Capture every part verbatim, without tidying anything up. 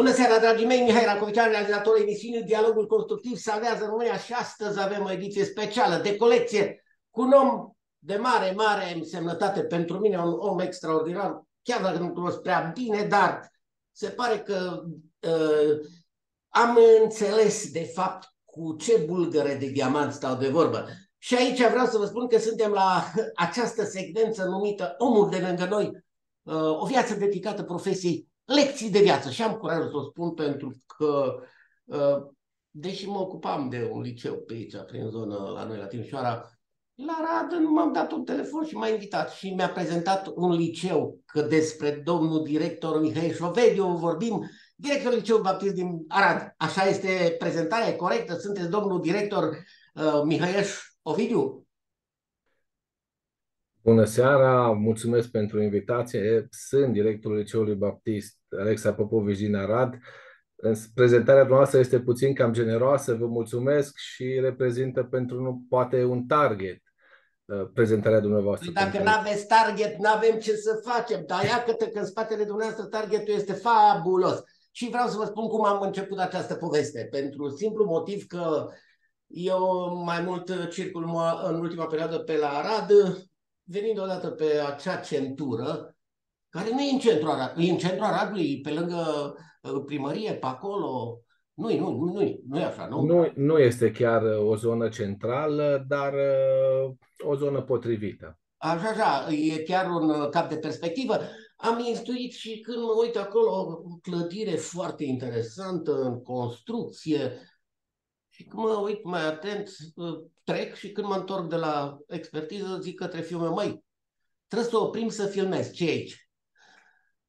Bună seara, dragii mei! Mihai Racovițean, realizatorul emisiunii Dialogul Constructiv Salvează în România, și astăzi avem o ediție specială de colecție cu un om de mare, mare însemnătate pentru mine, un om extraordinar, chiar dacă nu cunosc prea bine, dar se pare că uh, am înțeles de fapt cu ce bulgăre de diamant stau de vorbă. Și aici vreau să vă spun că suntem la această secvență numită Omul de lângă noi, uh, o viață dedicată profesiei, lecții de viață. Și am curajul să o spun pentru că, deși mă ocupam de un liceu pe aici, prin zonă, la noi, la Timișoara, la Arad, m-am dat un telefon și m-a invitat și mi-a prezentat un liceu, că despre domnul director Mihai Sovim vorbim, directorul Liceul Baptist din Arad. Așa este prezentarea, e corectă? Sunteți domnul director uh, Mihăieș Ovidiu? Bună seara, mulțumesc pentru invitație. Sunt directorul Liceului Baptist Alexa Popovici din Arad. Prezentarea noastră este puțin cam generoasă, vă mulțumesc, și reprezintă pentru nu poate un target prezentarea dumneavoastră. Păi dacă nu aveți target, nu avem ce să facem, dar iată că în spatele dumneavoastră targetul este fabulos. Și vreau să vă spun cum am început această poveste, pentru simplu motiv că eu mai mult circul în ultima perioadă pe la Arad, venind odată pe acea centură, care nu e în centrul Aradului, e în centrul Aradului, pe lângă primărie, pe acolo. Nu-i, nu, nu, nu e așa, nu? nu? Nu este chiar o zonă centrală, dar o zonă potrivită. Așa, așa, e chiar un cap de perspectivă. Am intuit și când mă uit acolo, o clădire foarte interesantă, în construcție. Și când mă uit mai atent, trec, și când mă întorc de la expertiză, zic către fiul meu: măi, trebuie să oprim să filmez, ce aici?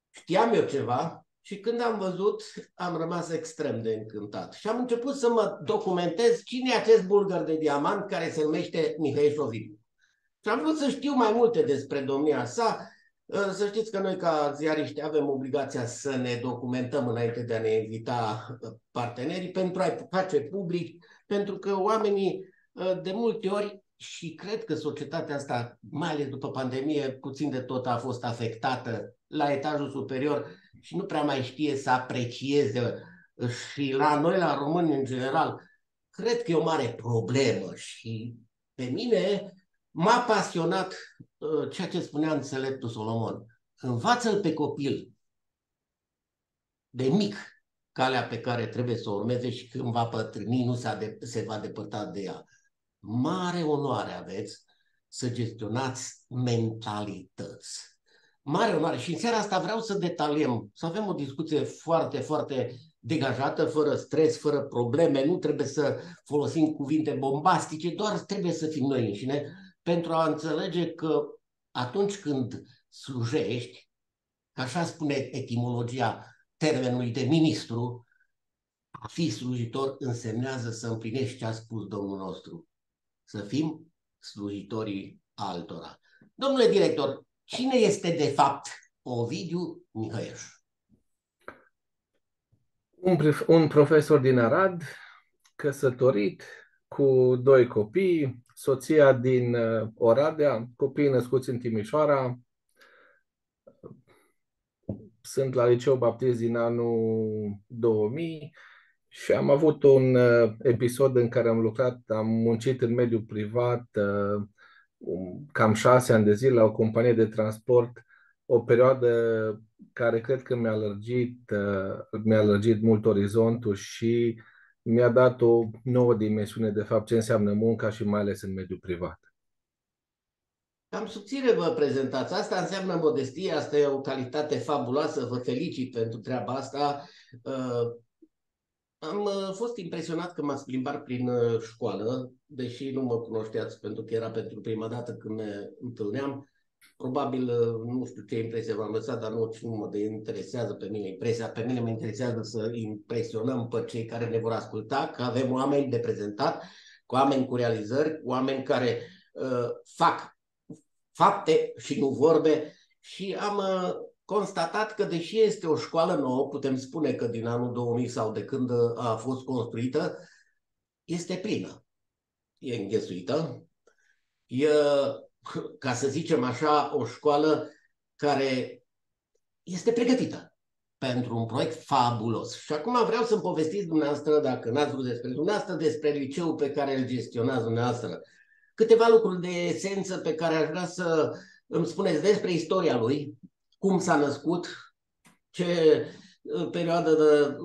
Știam eu ceva și când am văzut, am rămas extrem de încântat. Și am început să mă documentez cine e acest bulgăr de diamant care se numește Mihai Sovim. Și am vrut să știu mai multe despre domnia sa. Să știți că noi, ca ziariști, avem obligația să ne documentăm înainte de a ne invita partenerii, pentru a-i face public, pentru că oamenii de multe ori, și cred că societatea asta, mai ales după pandemie, puțin de tot a fost afectată la etajul superior și nu prea mai știe să aprecieze. Și la noi, la români în general, cred că e o mare problemă. Și pe mine m-a pasionat ceea ce spunea înțeleptul Solomon: învață-l pe copil de mic calea pe care trebuie să o urmeze și când va pătrâni nu se va depărta de ea. Mare onoare aveți să gestionați mentalități. Mare onoare. Și în seara asta vreau să detaliem, să avem o discuție foarte, foarte degajată, fără stres, fără probleme. Nu trebuie să folosim cuvinte bombastice, doar trebuie să fim noi înșine, pentru a înțelege că atunci când slujești, așa spune etimologia termenului de ministru, a fi slujitor însemnează să împlinești ce a spus Domnul nostru: să fim slujitorii altora. Domnule director, cine este de fapt Ovidiu Mihăieș? Un, un profesor din Arad, căsătorit, cu doi copii, soția din Oradea, copiii născuți în Timișoara. Sunt la Liceul Baptist din anul două mii și am avut un episod în care am lucrat, am muncit în mediul privat cam șase ani de zile la o companie de transport, o perioadă care cred că mi-a lărgit, mi-a lărgit mult orizontul și mi-a dat o nouă dimensiune, de fapt, ce înseamnă munca și mai ales în mediul privat. Cam subțire vă prezentați. Asta înseamnă modestie, asta e o calitate fabuloasă, vă felicit pentru treaba asta. Am fost impresionat că m-ați plimbat prin școală, deși nu mă cunoșteați, pentru că era pentru prima dată când ne întâlneam. Probabil, nu știu ce impresie v-am lăsat, dar nu, nu mă interesează pe mine impresia. Pe mine mă interesează să impresionăm pe cei care ne vor asculta, că avem oameni de prezentat, cu oameni cu realizări, cu oameni care uh, fac fapte și nu vorbe. Și am uh, constatat că, deși este o școală nouă, putem spune că din anul două mii sau de când a fost construită, este plină. E înghesuită. E... ca să zicem așa, o școală care este pregătită. pentru un proiect fabulos. Și acum vreau să-mi povestiți dumneavoastră, dacă n-ați vrut despre dumneavoastră, despre liceul pe care îl gestionați dumneavoastră. Câteva lucruri de esență pe care aș vrea să îmi spuneți despre istoria lui, cum s-a născut, ce perioadă de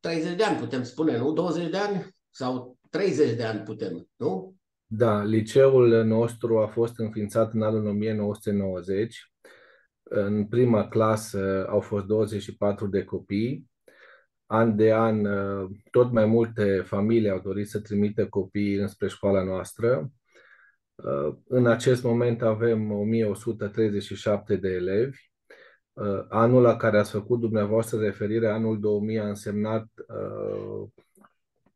treizeci de ani putem spune, nu? douăzeci de ani sau treizeci de ani putem, nu? Da, liceul nostru a fost înființat în anul o mie nouă sute nouăzeci. În prima clasă au fost douăzeci și patru de copii. An de an, tot mai multe familii au dorit să trimită copiii înspre școala noastră. În acest moment avem o mie o sută treizeci și șapte de elevi. Anul la care ați făcut dumneavoastră referire, anul două mii, a însemnat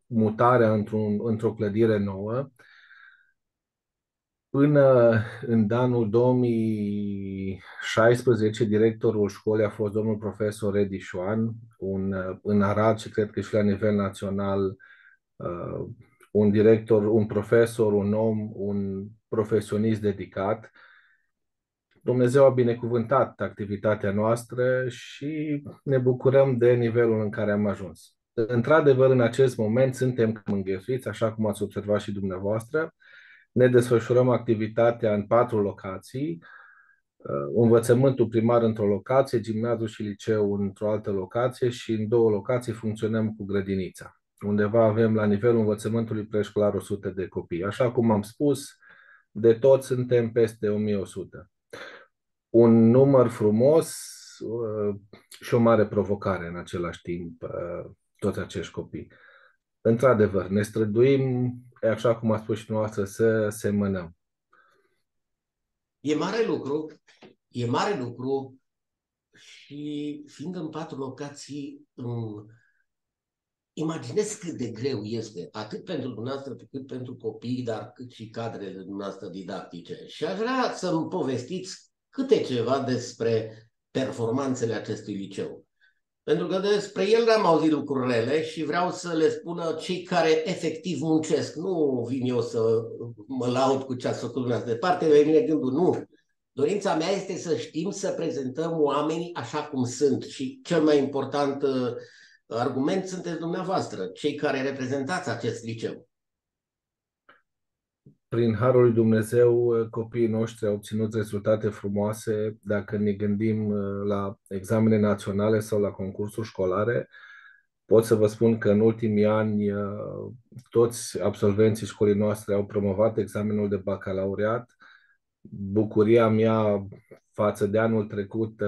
mutarea într-un, într-o clădire nouă. Până în anul două mii șaisprezece, directorul școlii a fost domnul profesor Edi Șoan, un, în Arad și cred că și la nivel național, uh, un director, un profesor, un om, un profesionist dedicat. Dumnezeu a binecuvântat activitatea noastră și ne bucurăm de nivelul în care am ajuns. Într-adevăr, în acest moment suntem înghesuiți, așa cum ați observat și dumneavoastră. Ne desfășurăm activitatea în patru locații, învățământul primar într-o locație, gimnaziu și liceu într-o altă locație și în două locații funcționăm cu grădinița. Undeva avem la nivelul învățământului preșcolar o sută de copii. Așa cum am spus, de toți suntem peste o mie o sută. Un număr frumos și o mare provocare în același timp, toți acești copii. Într-adevăr, ne străduim, așa cum a spus și noastră, să semănăm. E mare lucru, e mare lucru și fiind în patru locații, îmi imaginez cât de greu este, atât pentru dumneavoastră, cât pentru copii, dar cât și cadrele dumneavoastră didactice. Și aș vrea să-mi povestiți câte ceva despre performanțele acestui liceu. Pentru că despre el n-am auzit lucruri rele și vreau să le spună cei care efectiv muncesc. Nu vin eu să mă laud cu ce ați făcut dumneavoastră. Departe de mine gândul, nu. Dorința mea este să știm să prezentăm oamenii așa cum sunt. Și cel mai important argument sunteți dumneavoastră, cei care reprezentați acest liceu. Prin harul lui Dumnezeu, copiii noștri au obținut rezultate frumoase. Dacă ne gândim la examene naționale sau la concursuri școlare, pot să vă spun că în ultimii ani toți absolvenții școlii noastre au promovat examenul de bacalaureat. Bucuria mea față de anul trecut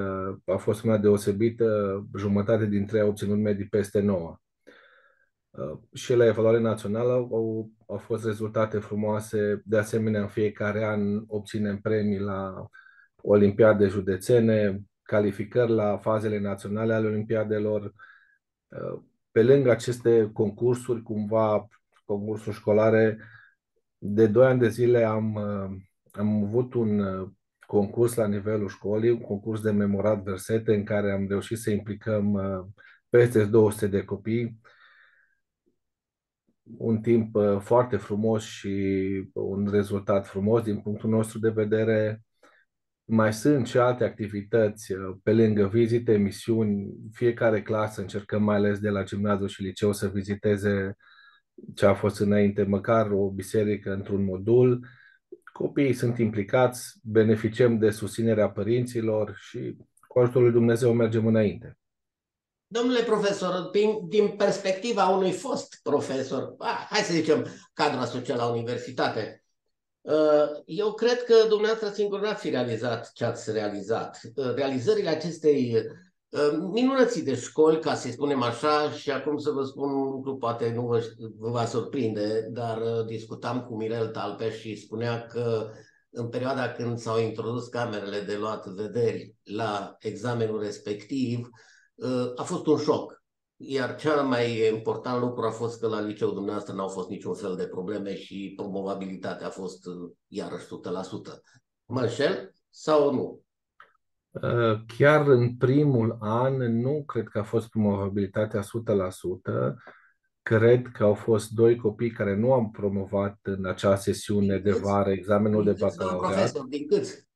a fost una deosebită. Jumătate dintre ei au obținut medii peste nouă. Și la evaluare națională au, au fost rezultate frumoase. De asemenea, în fiecare an obținem premii la olimpiade județene, calificări la fazele naționale ale olimpiadelor. Pe lângă aceste concursuri, cumva concursuri școlare, de doi ani de zile am, am avut un concurs la nivelul școlii, un concurs de memorat versete în care am reușit să implicăm peste două sute de copii. Un timp foarte frumos și un rezultat frumos din punctul nostru de vedere. Mai sunt și alte activități pe lângă vizite, misiuni. Fiecare clasă încercăm, mai ales de la gimnaziu și liceu, să viziteze ce a fost înainte, măcar o biserică într-un modul. Copiii sunt implicați, beneficiem de susținerea părinților și cu ajutorul lui Dumnezeu mergem înainte. Domnule profesor, din, din perspectiva unui fost profesor, a, hai să zicem, cadru asociat la universitate, eu cred că dumneavoastră singur n-ați fi realizat ce ați realizat. Realizările acestei minunății de școli, ca să-i spunem așa, și acum să vă spun un lucru, poate nu vă, vă va surprinde, dar discutam cu Mirel Talpeș și spunea că în perioada când s-au introdus camerele de luat vederi la examenul respectiv, a fost un șoc, iar cel mai important lucru a fost că la liceul dumneavoastră n-au fost niciun fel de probleme și promovabilitatea a fost iarăși o sută la sută. Mă înșel sau nu? Chiar în primul an nu cred că a fost promovabilitatea o sută la sută. Cred că au fost doi copii care nu am promovat în acea sesiune de vară examenul de bacalaureat. Din câți?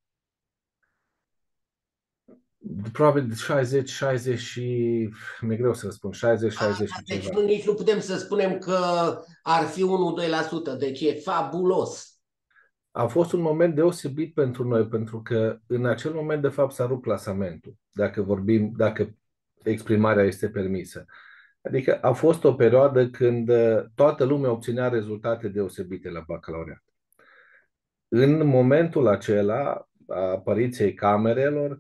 probabil șaizeci, șaizeci și... mi-e greu să spun, șaizeci, șaizeci și deci ceva. Nici nu putem să spunem că ar fi unu la doi la sută, deci e fabulos. A fost un moment deosebit pentru noi, pentru că în acel moment, de fapt, s-a rupt plasamentul, dacă vorbim, dacă exprimarea este permisă. Adică a fost o perioadă când toată lumea obținea rezultate deosebite la bacalaureat. În momentul acela, a apariției camerelor,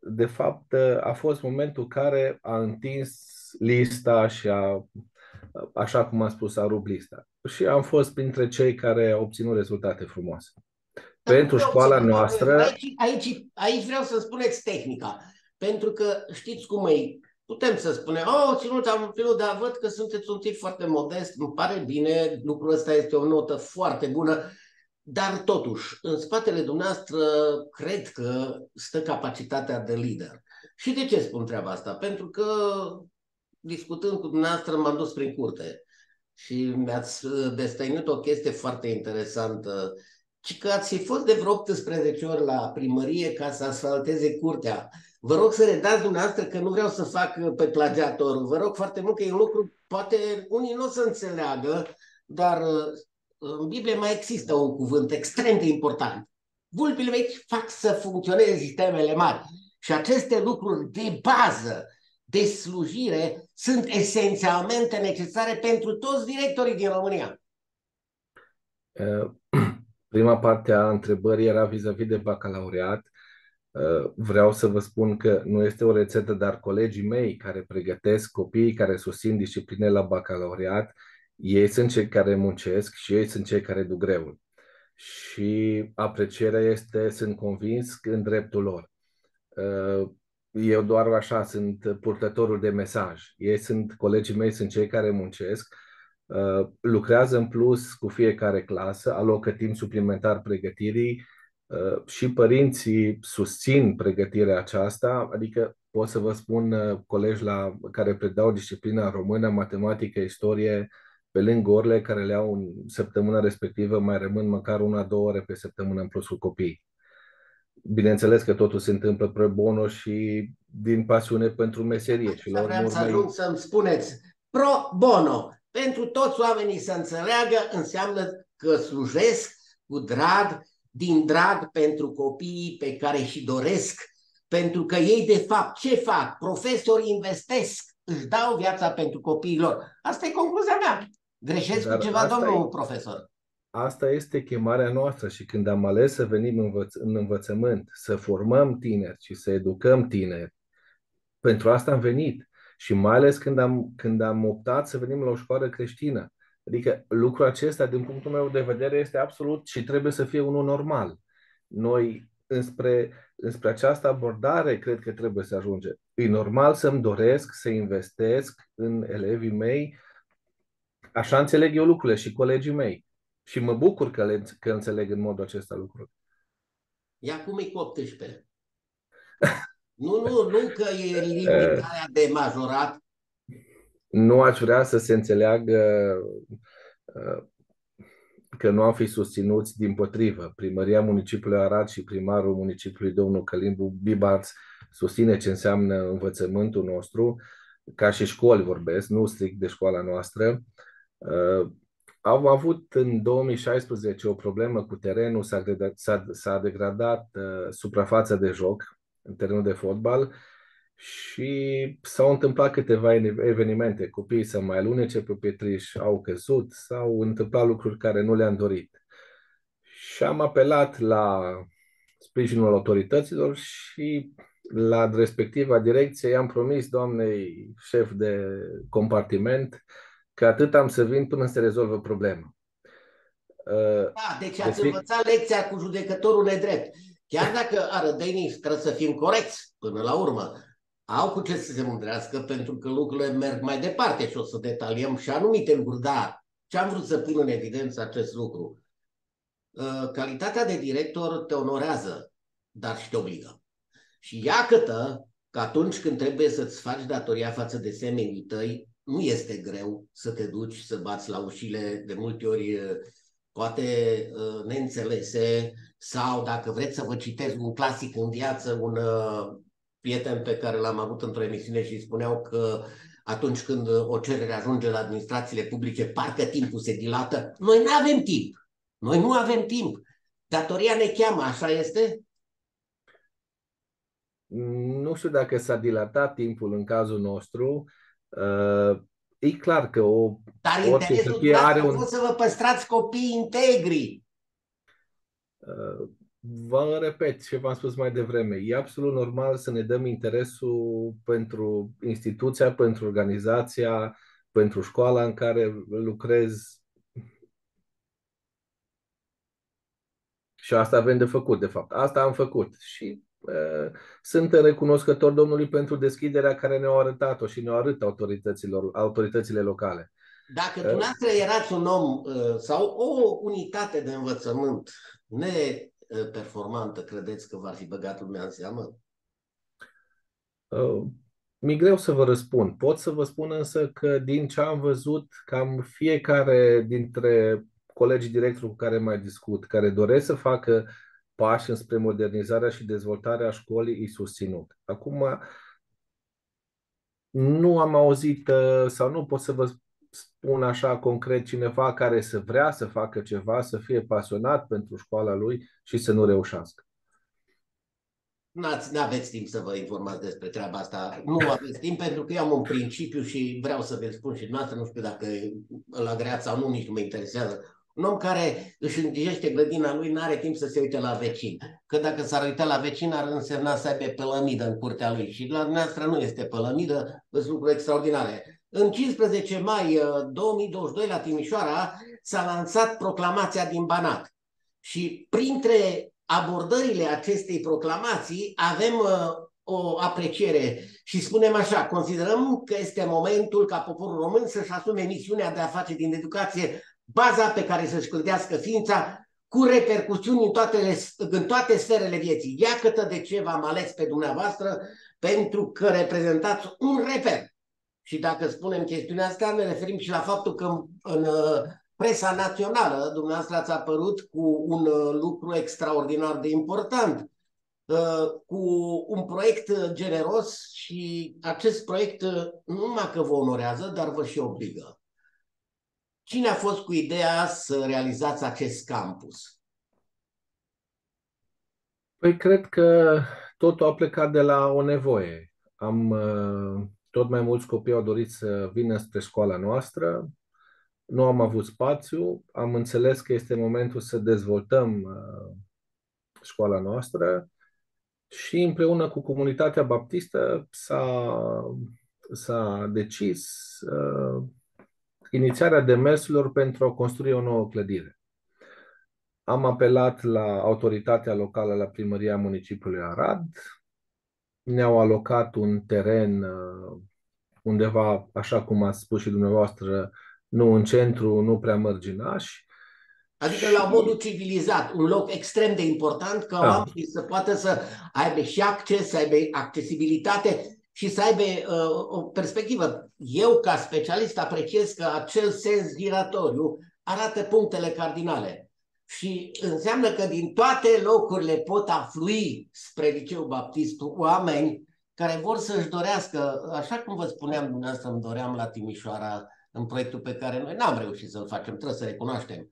de fapt, a fost momentul care a întins lista și a, așa cum am spus, a rupt lista. Și am fost printre cei care au obținut rezultate frumoase. Dar pentru școala noastră... Aici, aici, aici vreau să spuneți tehnica. Pentru că știți cum e... Putem să spunem, oh, ținut, am primit, dar văd că sunteți un tip foarte modest, îmi pare bine, lucrul ăsta este o notă foarte bună, dar totuși, în spatele dumneavoastră, cred că stă capacitatea de lider. Și de ce spun treaba asta? Pentru că, discutând cu dumneavoastră, m-am dus prin curte și mi-ați destăinut o chestie foarte interesantă, ci că ați fi fost de vreo optsprezece ori la primărie ca să asfalteze curtea. Vă rog să redați dumneavoastră că nu vreau să fac pe plagiator. Vă rog foarte mult că e un lucru, poate unii nu o să înțeleagă, dar în Biblie mai există un cuvânt extrem de important. Vulpile vechi fac să funcționeze sistemele mari. Și aceste lucruri de bază, de slujire, sunt esențialmente necesare pentru toți directorii din România. Prima parte a întrebării era vis-a-vis de bacalaureat. Vreau să vă spun că nu este o rețetă, dar colegii mei care pregătesc copiii care susțin discipline la bacalaureat, ei sunt cei care muncesc și ei sunt cei care duc greul. Și aprecierea este, sunt convins, în dreptul lor. Eu doar așa sunt purtătorul de mesaj. Ei sunt, colegii mei sunt cei care muncesc, lucrează în plus cu fiecare clasă, alocă timp suplimentar pregătirii, și părinții susțin pregătirea aceasta, adică pot să vă spun colegi la, care predau disciplina română, matematică, istorie, pe lângă orele care le au în săptămâna respectivă, mai rămân măcar una, două ore pe săptămână în plus cu copiii. Bineînțeles că totul se întâmplă pro bono și din pasiune pentru meserie. Și la vreau să ajung să-mi spuneți, pro bono, pentru toți oamenii să înțeleagă, înseamnă că slujesc cu drag, din drag pentru copiii pe care și doresc, pentru că ei de fapt ce fac? Profesori investesc, își dau viața pentru copiii lor. Asta e concluzia mea. Greșesc Dar cu ceva, domnul e, profesor? Asta este chemarea noastră și când am ales să venim învăț în învățământ, să formăm tineri și să educăm tineri, pentru asta am venit. Și mai ales când am, când am optat să venim la o școală creștină. Adică lucrul acesta, din punctul meu de vedere, este absolut și trebuie să fie unul normal. Noi, înspre, înspre această abordare, cred că trebuie să ajungem. E normal să-mi doresc să investesc în elevii mei. Așa înțeleg eu lucrurile și colegii mei. Și mă bucur că, le, că înțeleg în modul acesta lucrurile. Ia cum e cu optsprezece. Nu, nu, nu că e limitarea de majorat. Nu aș vrea să se înțeleagă că nu am fi susținuți, din potrivă. Primăria Municipiului Arad și primarul Municipiului, domnul Călimbu Bibarț, susține ce înseamnă învățământul nostru, ca și școli vorbesc, nu strict de școala noastră. Au avut în două mii șaisprezece o problemă cu terenul, s-a degradat suprafața de joc în terenul de fotbal, și s-au întâmplat câteva evenimente, copiii să mai alunece pe pietriș, au căzut, s-au întâmplat lucruri care nu le-am dorit. Și am apelat la sprijinul autorităților și la respectiva direcție i-am promis doamnei șef de compartiment că atât am să vin până se rezolvă problema. Da, deci ați de învățat fi... lecția cu judecătorul nedrept. Chiar dacă arădenii, trebuie să fim corecți până la urmă, au cu ce să se mândrească, pentru că lucrurile merg mai departe și o să detaliem și anumite lucruri, dar ce am vrut să pun în evidență acest lucru? Calitatea de director te onorează, dar și te obligă. Și iată că atunci când trebuie să-ți faci datoria față de semenii tăi, nu este greu să te duci să bați la ușile, de multe ori poate neînțelese, sau dacă vreți să vă citesc un clasic în viață, un prieteni pe care l-am avut într-o emisiune și spuneau că atunci când o cerere ajunge la administrațiile publice, parcă timpul se dilată. Noi nu avem timp. Noi nu avem timp. Datoria ne cheamă, așa este? Nu știu dacă s-a dilatat timpul în cazul nostru. E clar că o... Dar interesul are un... să vă păstrați copiii integri. Vă repet ce v-am spus mai devreme. E absolut normal să ne dăm interesul pentru instituția, pentru organizația, pentru școala în care lucrez. Și asta avem de făcut, de fapt. Asta am făcut. Și uh, suntem recunoscători Domnului pentru deschiderea care ne-au arătat-o și ne-au arătat autorităților, autoritățile locale. Dacă dumneavoastră erați un om uh, sau o unitate de învățământ neperformantă, credeți că v-ar fi băgat lumea în seamă? Uh, mi-e greu să vă răspund. Pot să vă spun însă că din ce am văzut, cam fiecare dintre colegii directori cu care mai discut, care doresc să facă pași înspre modernizarea și dezvoltarea școlii, îi susținut. Acum, nu am auzit sau nu pot să vă spun așa concret cineva care să vrea să facă ceva, să fie pasionat pentru școala lui și să nu reușească. Nu aveți timp să vă informați despre treaba asta. Nu aveți timp pentru că eu am un principiu și vreau să vă spun și dumneavoastră, nu știu dacă îl agreați sau nu, nici nu mă interesează. Un om care își îngrijește grădina lui nu are timp să se uite la vecin. Că dacă s-ar uita la vecin ar însemna să aibă pălămidă în curtea lui. Și la dumneavoastră nu este pălămidă, sunt lucruri extraordinare. În cincisprezece mai două mii douăzeci și doi la Timișoara s-a lansat Proclamația din Banat. Și printre abordările acestei proclamații avem uh, o apreciere și spunem așa, considerăm că este momentul ca poporul român să-și asume misiunea de a face din educație baza pe care să-și clădească ființa, cu repercusiuni în toate, în toate sferele vieții. Iată de ce v-am ales pe dumneavoastră, pentru că reprezentați un reper. Și dacă spunem chestiunea asta, ne referim și la faptul că în, în uh, presa națională, dumneavoastră ați apărut cu un lucru extraordinar de important, cu un proiect generos și acest proiect nu numai că vă onorează, dar vă și obligă. Cine a fost cu ideea să realizați acest campus? Păi cred că totul a plecat de la o nevoie. Am, tot mai mulți copii au dorit să vină spre școala noastră. Nu am avut spațiu, am înțeles că este momentul să dezvoltăm uh, școala noastră și împreună cu comunitatea baptistă s-a decis uh, inițiarea demersurilor pentru a construi o nouă clădire. Am apelat la autoritatea locală, la primăria municipiului Arad, ne-au alocat un teren uh, undeva, așa cum ați spus și dumneavoastră, nu în centru, nu prea mărginași. Adică și... la modul civilizat, un loc extrem de important ca da. Oamenii să poată să aibă și acces, să aibă accesibilitate și să aibă uh, o perspectivă. Eu, ca specialist, apreciez că acel sens giratoriu arată punctele cardinale și înseamnă că din toate locurile pot aflui spre Liceul Baptist oameni care vor să-și dorească, așa cum vă spuneam dumneavoastră, îmi doream la Timișoara, în proiectul pe care noi n-am reușit să-l facem, trebuie să recunoaștem,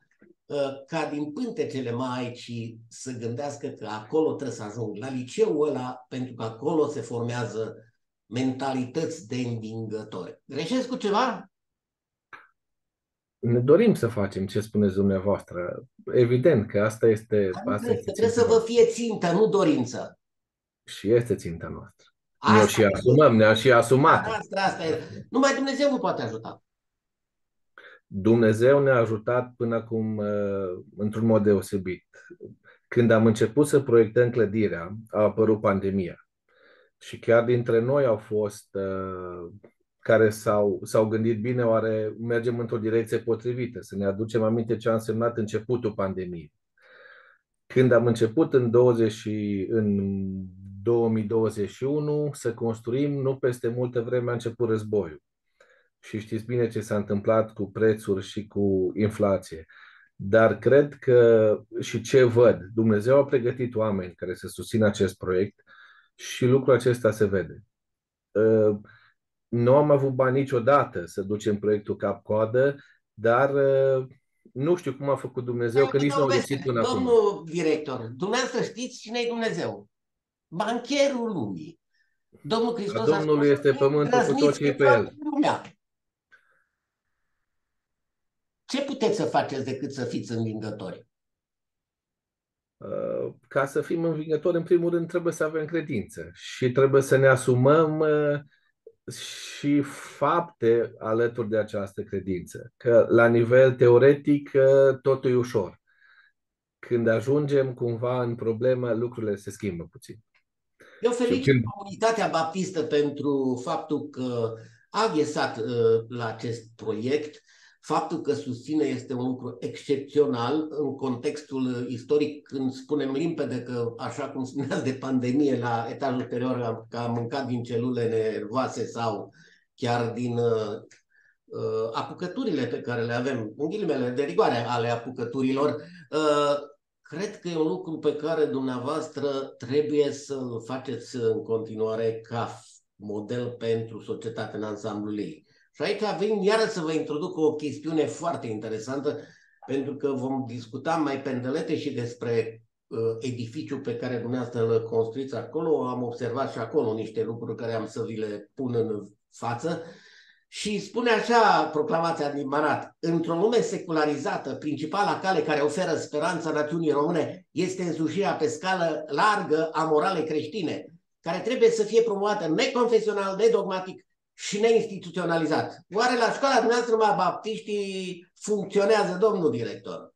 ca din pântecele Maicii să gândească că acolo trebuie să ajung, la liceul ăla, pentru că acolo se formează mentalități de învingători. Greșesc cu ceva? Ne dorim să facem ce spuneți dumneavoastră. Evident că asta este... Asta este trebuie să vă fie țintă, nu dorință. Și este ținta noastră. Ne-o și asumăm, ne-o și asumat. Asta, asta e. Numai Dumnezeu vă poate ajuta. Dumnezeu ne-a ajutat până acum într-un mod deosebit. Când am început să proiectăm clădirea, a apărut pandemia. Și chiar dintre noi au fost uh, care s-au, s-au gândit bine, oare mergem într-o direcție potrivită, să ne aducem aminte ce a însemnat începutul pandemiei. Când am început în, douăzeci, în două mii douăzeci și unu să construim, nu peste multă vreme a început războiul. Și știți bine ce s-a întâmplat cu prețuri și cu inflație. Dar cred că și ce văd, Dumnezeu a pregătit oameni care să susțină acest proiect și lucrul acesta se vede. Nu am avut bani niciodată să ducem proiectul cap-coadă, dar nu știu cum a făcut Dumnezeu, că nici nu au găsit până acum. Domnul director, dumneavoastră știți cine-i Dumnezeu? Bancherul lumii. Domnul Hristos a spus, este pământul cu tot ce e pe el. Ce puteți să faceți decât să fiți învingători? Ca să fim învingători, în primul rând, trebuie să avem credință și trebuie să ne asumăm și fapte alături de această credință. Că la nivel teoretic totul e ușor. Când ajungem cumva în problemă, lucrurile se schimbă puțin. Eu felicit când... comunitatea baptistă pentru faptul că a aghiesat uh, la acest proiect. Faptul că susține este un lucru excepțional în contextul istoric, când spunem limpede că, așa cum spuneați de pandemie, la etajul ulterior că a mâncat din celule nervoase sau chiar din uh, uh, apucăturile pe care le avem, în ghilimele de rigoare ale apucăturilor, uh, cred că e un lucru pe care dumneavoastră trebuie să-l faceți în continuare ca model pentru societatea în ansamblul ei. Și aici vin iară să vă introduc o chestiune foarte interesantă, pentru că vom discuta mai pendelete și despre uh, edificiul pe care dumneavoastră îl construiți acolo. Am observat și acolo niște lucruri care am să vi le pun în față. Și spune așa Proclamația din Banat: într-o lume secularizată, principala cale care oferă speranța națiunii române este însușirea pe scală largă a moralei creștine, care trebuie să fie promovată neconfesional, nedogmatic și neinstituționalizat. Oare la școala dumneavoastră, mă, baptiștii funcționează, domnul director?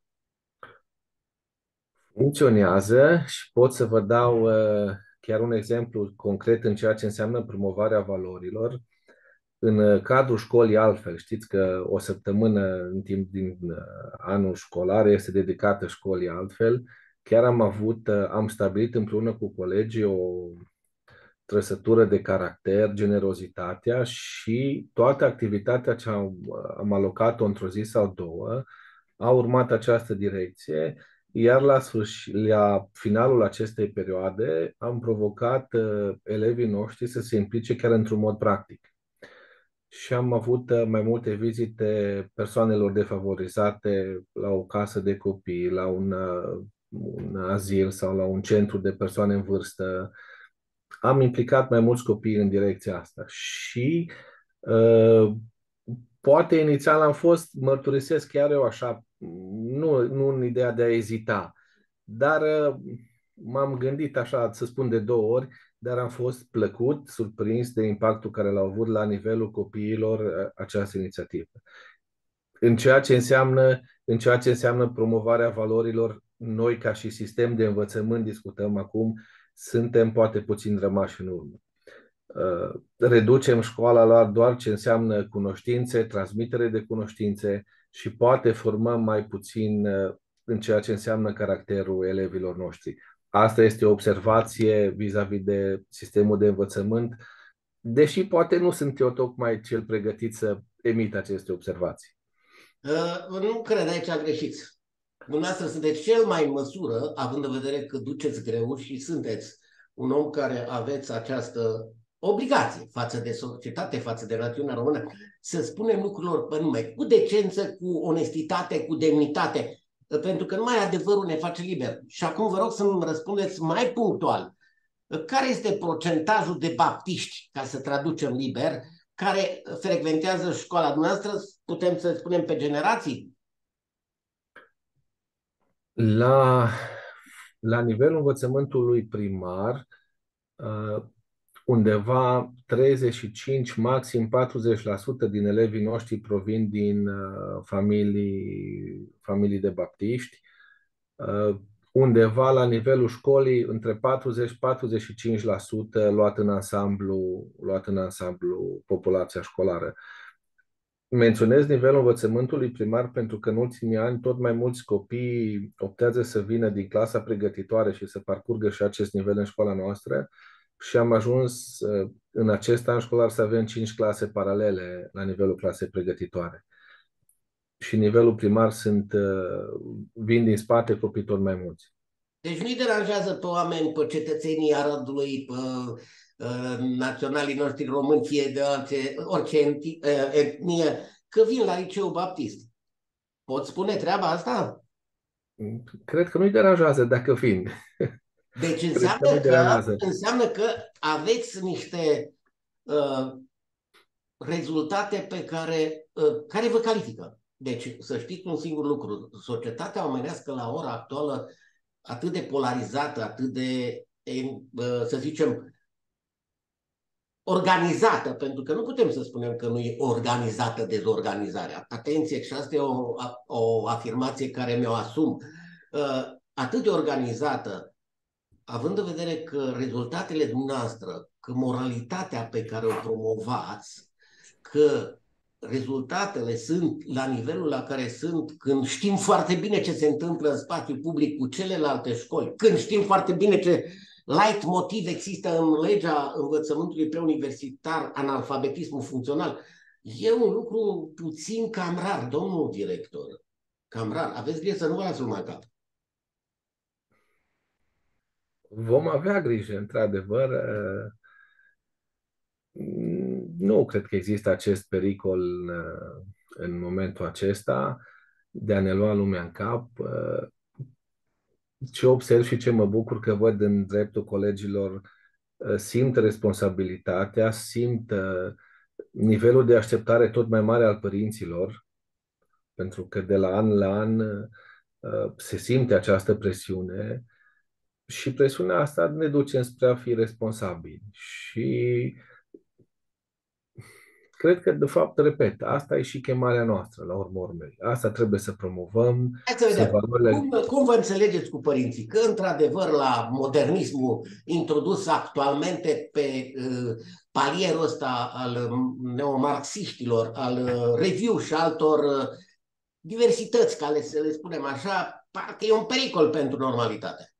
Funcționează și pot să vă dau uh, chiar un exemplu concret în ceea ce înseamnă promovarea valorilor. În cadrul școlii, altfel, știți că o săptămână în timp din anul școlar este dedicată școlii altfel. Chiar am avut, am stabilit împreună cu colegii o trăsătură de caracter, generozitatea, și toată activitatea ce am, am alocat-o într-o zi sau două a urmat această direcție, iar la, sfârș, la finalul acestei perioade am provocat uh, elevii noștri să se implice chiar într-un mod practic. Și am avut mai multe vizite persoanelor defavorizate la o casă de copii, la un, un azil sau la un centru de persoane în vârstă. Am implicat mai mulți copii în direcția asta și uh, poate inițial am fost, mărturisesc chiar eu așa, nu, nu în ideea de a ezita, dar uh, m-am gândit așa, să spun de două ori, dar am fost plăcut, surprins de impactul care l-au avut la nivelul copiilor această inițiativă. În ceea ce înseamnă, în ceea ce înseamnă promovarea valorilor, noi ca și sistem de învățământ, discutăm acum, suntem poate puțin rămași în urmă. Reducem școala la doar ce înseamnă cunoștințe, transmitere de cunoștințe și poate formăm mai puțin în ceea ce înseamnă caracterul elevilor noștri. Asta este o observație vis-a-vis de sistemul de învățământ, deși poate nu sunt eu tocmai cel pregătit să emit aceste observații. Uh, nu cred, aici a greșit. Dumneavoastră sunteți cel mai în măsură, având în vedere că duceți greu și sunteți un om care aveți această obligație față de societate, față de națiunea română, să spunem lucrurilor pe nume, cu decență, cu onestitate, cu demnitate, pentru că numai adevărul ne face liber. Și acum vă rog să-mi răspundeți mai punctual. Care este procentajul de baptiști, ca să traducem liber, care frecventează școala dumneavoastră, putem să spunem pe generații? La, la nivelul învățământului primar, undeva treizeci și cinci, maxim patruzeci la sută din elevii noștri provin din familii, familii de baptiști. Undeva la nivelul școlii, între patruzeci - patruzeci și cinci la sută luat în ansamblu, luat în ansamblu populația școlară. Menționez nivelul învățământului primar pentru că în ultimii ani tot mai mulți copii optează să vină din clasa pregătitoare și să parcurgă și acest nivel în școala noastră. Și am ajuns în acest an școlar să avem cinci clase paralele la nivelul clasei pregătitoare. Și nivelul primar sunt, vin din spate copii tot mai mulți. Deci nu-i deranjează pe oameni, pe cetățenii Aradului, pe uh, naționalii noștri români, fie de orice, orice etnie, că vin la Liceul Baptist. Pot spune treaba asta? Cred că nu-i deranjează dacă vin. Deci înseamnă că, înseamnă că aveți niște uh, rezultate pe care, uh, care vă califică. Deci să știți un singur lucru. Societatea omenească la ora actuală atât de polarizată, atât de, uh, să zicem, organizată, pentru că nu putem să spunem că nu e organizată dezorganizarea. Atenție, și asta e o, o afirmație care mi-o asum. Uh, atât de organizată, având în vedere că rezultatele dumneavoastră, că moralitatea pe care o promovați, că rezultatele sunt la nivelul la care sunt, când știm foarte bine ce se întâmplă în spațiul public cu celelalte școli, când știm foarte bine ce light motiv există în legea învățământului preuniversitar, analfabetismul funcțional, e un lucru puțin cam rar, domnul director. Cam rar. Aveți grijă să nu vă las urma cap. Vom avea grijă, într-adevăr. Nu cred că există acest pericol în momentul acesta de a ne lua lumea în cap. Ce observ și ce mă bucur că văd în dreptul colegilor, simt responsabilitatea, simt nivelul de așteptare tot mai mare al părinților, pentru că de la an la an se simte această presiune. Și presiunea asta ne duce spre a fi responsabili. Și cred că, de fapt, repet, asta e și chemarea noastră, la urmă urmei. Asta trebuie să promovăm. Hai să vedem. Valorile... Cum, cum vă înțelegeți cu părinții? Că, într-adevăr, la modernismul introdus actualmente pe uh, palierul ăsta al neomarxiștilor, al uh, review și altor uh, diversități, care să le spunem așa, parcă e un pericol pentru normalitate.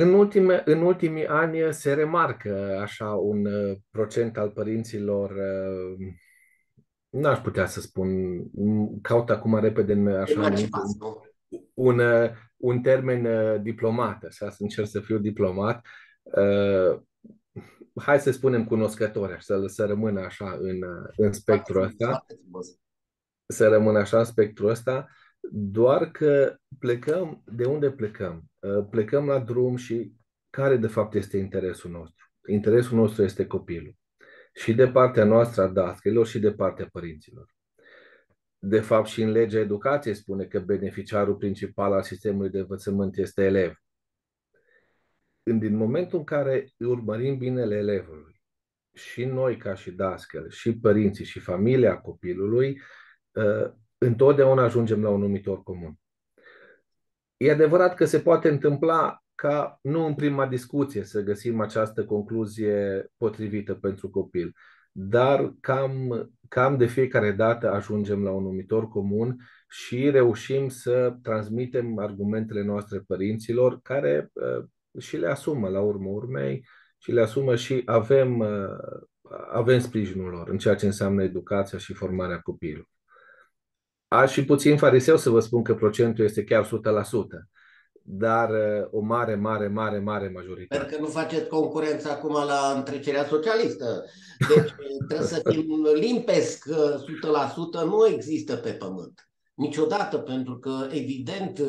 În, ultime, în ultimii ani se remarcă așa un procent al părinților, n-aș putea să spun, caut acum repede așa un, un, un termen diplomat, așa, să încerc să fiu diplomat, hai să spunem cunoscători, să, să rămână așa în, în spectrul ăsta, să rămână așa în spectrul ăsta. Doar că plecăm, de unde plecăm? Plecăm la drum și care de fapt este interesul nostru? Interesul nostru este copilul. Și de partea noastră a dascărilor și de partea părinților. De fapt și în legea educației spune că beneficiarul principal al sistemului de învățământ este elev. Din momentul în care urmărim binele elevului, și noi ca și dascări, și părinții, și familia copilului, întotdeauna ajungem la un numitor comun. E adevărat că se poate întâmpla ca nu în prima discuție să găsim această concluzie potrivită pentru copil, dar cam, cam de fiecare dată ajungem la un numitor comun și reușim să transmitem argumentele noastre părinților, care și le asumă la urmă urmei și le asumă și avem, avem sprijinul lor în ceea ce înseamnă educația și formarea copilului. Aș fi puțin fariseu să vă spun că procentul este chiar o sută la sută, dar o mare, mare, mare, mare majoritate. Sper că nu faceți concurență acum la întrecerea socialistă. Deci trebuie să fim limpezi că o sută la sută nu există pe pământ. Niciodată, pentru că, evident,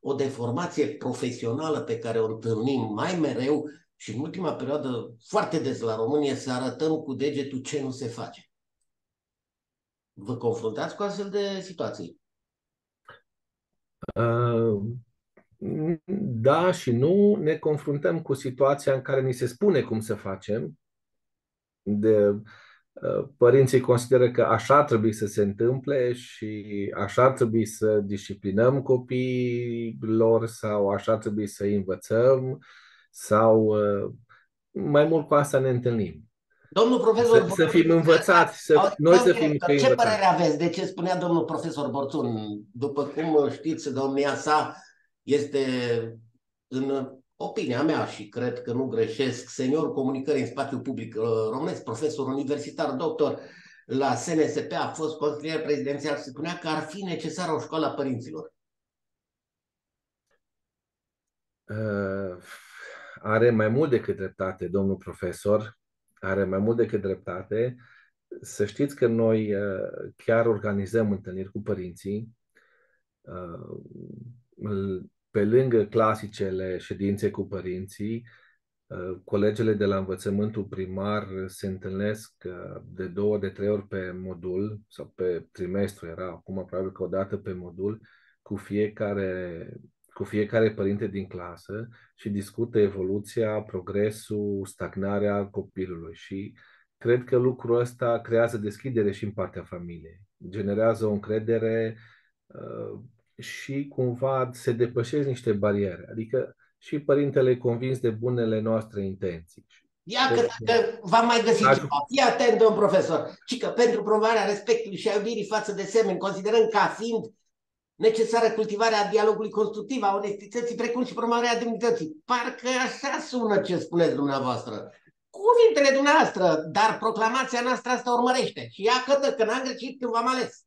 o deformație profesională pe care o întâlnim mai mereu și în ultima perioadă foarte des la România, să arătăm cu degetul ce nu se face. Vă confruntați cu astfel de situații? Da și nu. Ne confruntăm cu situația în care ni se spune cum să facem. De, părinții consideră că așa ar trebui să se întâmple și așa ar trebui să disciplinăm copiii lor sau așa ar trebui să îi învățăm sau mai mult cu asta ne întâlnim. Domnul profesor Borțun, să fim învățați, să, noi să fim învățați. Ce părere aveți de ce spunea domnul profesor Borțun? După cum știți, domnia sa este, în opinia mea și cred că nu greșesc, senior comunicării în spațiul public românesc, profesor universitar, doctor la S N S P, a fost consilier prezidențial și spunea că ar fi necesară o școală a părinților. are mai mult decât dreptate, domnul profesor, are mai mult decât dreptate. Să știți că noi chiar organizăm întâlniri cu părinții. Pe lângă clasicele ședințe cu părinții, colegele de la învățământul primar se întâlnesc de două, de trei ori pe modul, sau pe trimestru era, acum probabil că o dată pe modul, cu fiecare, cu fiecare părinte din clasă și discută evoluția, progresul, stagnarea copilului. Și cred că lucrul ăsta creează deschidere și în partea familiei. Generează o încredere și cumva se depășesc niște bariere. Adică și părintele e convins de bunele noastre intenții. Ia că dacă v-am mai găsit dacă... ceva, fii atent, domn profesor, ci că pentru promovarea respectului și a iubirii față de semeni, considerăm ca fiind necesară cultivarea dialogului constructiv, a onestității, precum și promovarea demnității. Parcă așa sună ce spuneți dumneavoastră. Cuvintele dumneavoastră, dar proclamația noastră asta urmărește. Și ia că, că n-am greșit când v-am ales.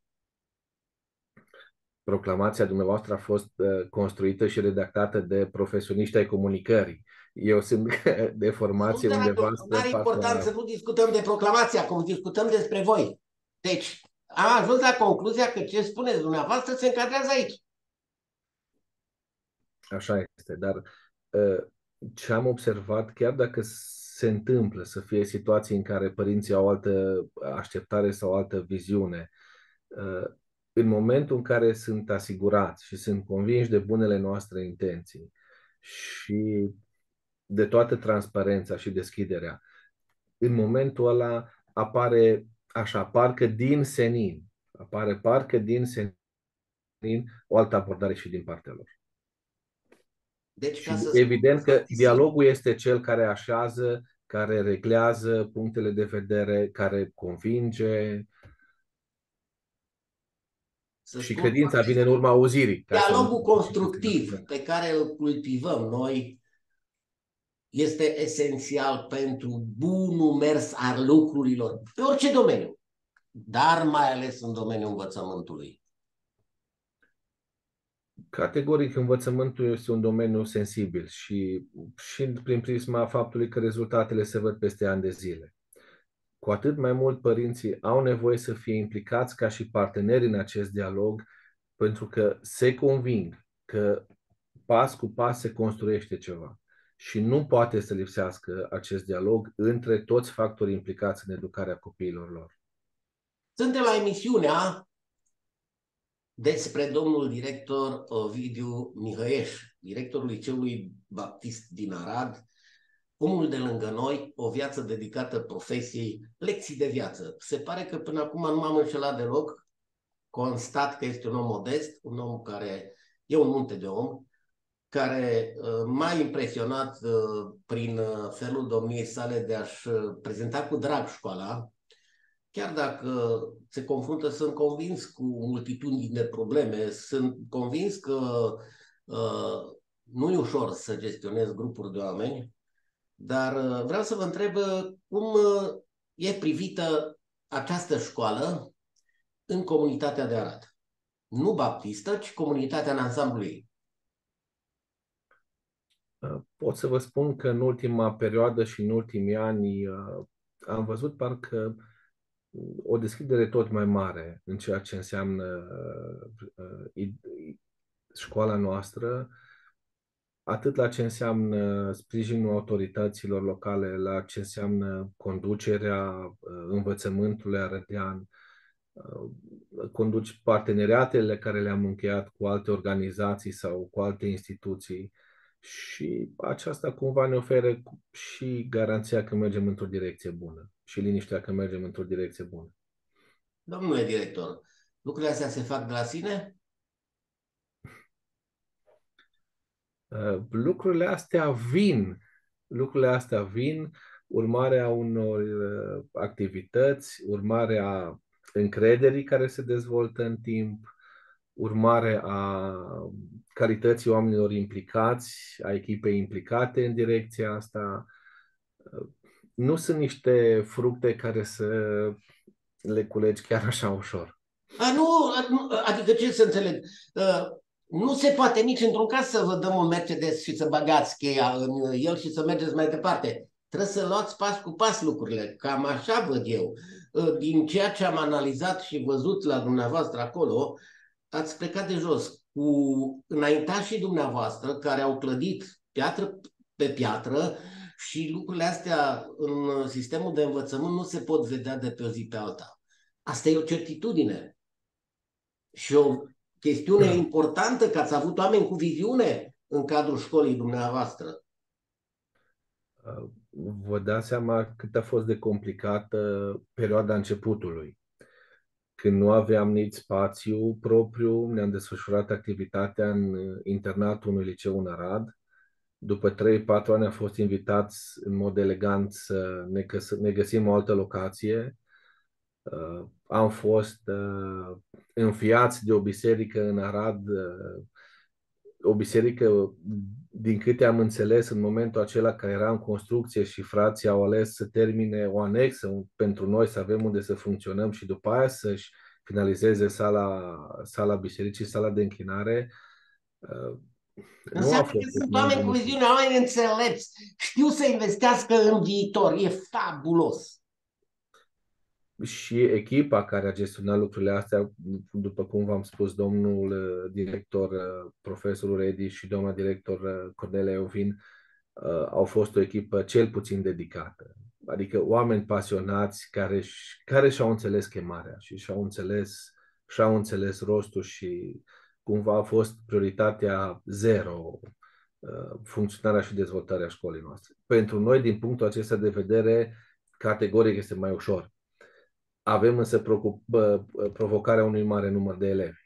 Proclamația dumneavoastră a fost construită și redactată de profesioniști ai comunicării. Eu sunt de formație nu, undeva... Nu are important să nu discutăm de proclamație acum, discutăm despre voi. Deci, am ajuns la concluzia că ce spuneți dumneavoastră se încadrează aici. Așa este, dar ce am observat, chiar dacă se întâmplă să fie situații în care părinții au altă așteptare sau altă viziune, în momentul în care sunt asigurați și sunt convinși de bunele noastre intenții și de toată transparența și deschiderea, în momentul ăla apare așa, parcă din senin, apare parcă din senin o altă abordare și din partea lor. Deci, și ca să evident că dialogul este cel care așează, care reglează punctele de vedere, care convinge. Să și credința vine în urma auzirii. Dialogul constructiv pe care îl cultivăm noi este esențial pentru bunul mers al lucrurilor, pe orice domeniu, dar mai ales în domeniul învățământului. Categoric, învățământul este un domeniu sensibil și, și prin prisma faptului că rezultatele se văd peste ani de zile. Cu atât mai mult părinții au nevoie să fie implicați ca și parteneri în acest dialog, pentru că se conving că pas cu pas se construiește ceva și nu poate să lipsească acest dialog între toți factorii implicați în educarea copiilor lor. Suntem la emisiunea despre domnul director Ovidiu Mihăieș, directorul Liceului Baptist din Arad, omul de lângă noi, o viață dedicată profesiei, lecții de viață. Se pare că până acum nu m-am înșelat deloc, constat că este un om modest, un om care e un munte de om, care m-a impresionat prin felul domniei sale de a-și prezenta cu drag școala, chiar dacă se confruntă, sunt convins, cu multitudini de probleme, sunt convins că uh, nu e ușor să gestionezi grupuri de oameni. Dar vreau să vă întreb cum e privită această școală în comunitatea de Arad. Nu baptistă, ci comunitatea în ansamblul ei. Pot să vă spun că în ultima perioadă și în ultimii ani am văzut parcă o deschidere tot mai mare în ceea ce înseamnă școala noastră, atât la ce înseamnă sprijinul autorităților locale, la ce înseamnă conducerea învățământului arădean, conduci parteneriatele care le-am încheiat cu alte organizații sau cu alte instituții și aceasta cumva ne oferă și garanția că mergem într-o direcție bună și liniștea că mergem într-o direcție bună. Domnule director, lucrurile astea se fac de la sine? Lucrurile astea vin, lucrurile astea vin urmarea unor activități, urmarea încrederii care se dezvoltă în timp, urmarea a calității oamenilor implicați, a echipei implicate în direcția asta. Nu sunt niște fructe care să le culegi chiar așa ușor. A, nu, adică ce să înțeleg? Nu se poate nici într-un caz să vă dăm un Mercedes și să băgați cheia în el și să mergeți mai departe. Trebuie să luați pas cu pas lucrurile. Cam așa văd eu. Din ceea ce am analizat și văzut la dumneavoastră acolo, ați plecat de jos cu înaintașii dumneavoastră care au clădit piatră pe piatră și lucrurile astea în sistemul de învățământ nu se pot vedea de pe o zi pe alta. Asta e o certitudine. Și o chestiune importantă că ați avut oameni cu viziune în cadrul școlii dumneavoastră. Vă dați seama cât a fost de complicată perioada începutului. Când nu aveam nici spațiu propriu, ne-am desfășurat activitatea în internatul unui liceu în Arad. După trei patru ani am fost invitați în mod elegant să ne, găs- ne găsim o altă locație. Uh, am fost uh, înfiați de o biserică în Arad, uh, o biserică, din câte am înțeles, în momentul acela care era în construcție și frații au ales să termine o anexă pentru noi să avem unde să funcționăm și după aia să-și finalizeze sala, sala bisericii, sala de închinare. Uh, Înseamnă că sunt oameni cu viziune, oameni înțelepți, știu să investească în viitor, e fabulos. Și echipa care a gestionat lucrurile astea, după cum v-am spus, domnul director, profesorul Edi și doamna director Cornelia Iovin, au fost o echipă cel puțin dedicată. Adică oameni pasionați care, care și-au înțeles chemarea și și-au înțeles, și-au înțeles rostul și cumva a fost prioritatea zero funcționarea și dezvoltarea școlii noastre. Pentru noi, din punctul acesta de vedere, categoric este mai ușor. Avem însă provocarea unui mare număr de elevi.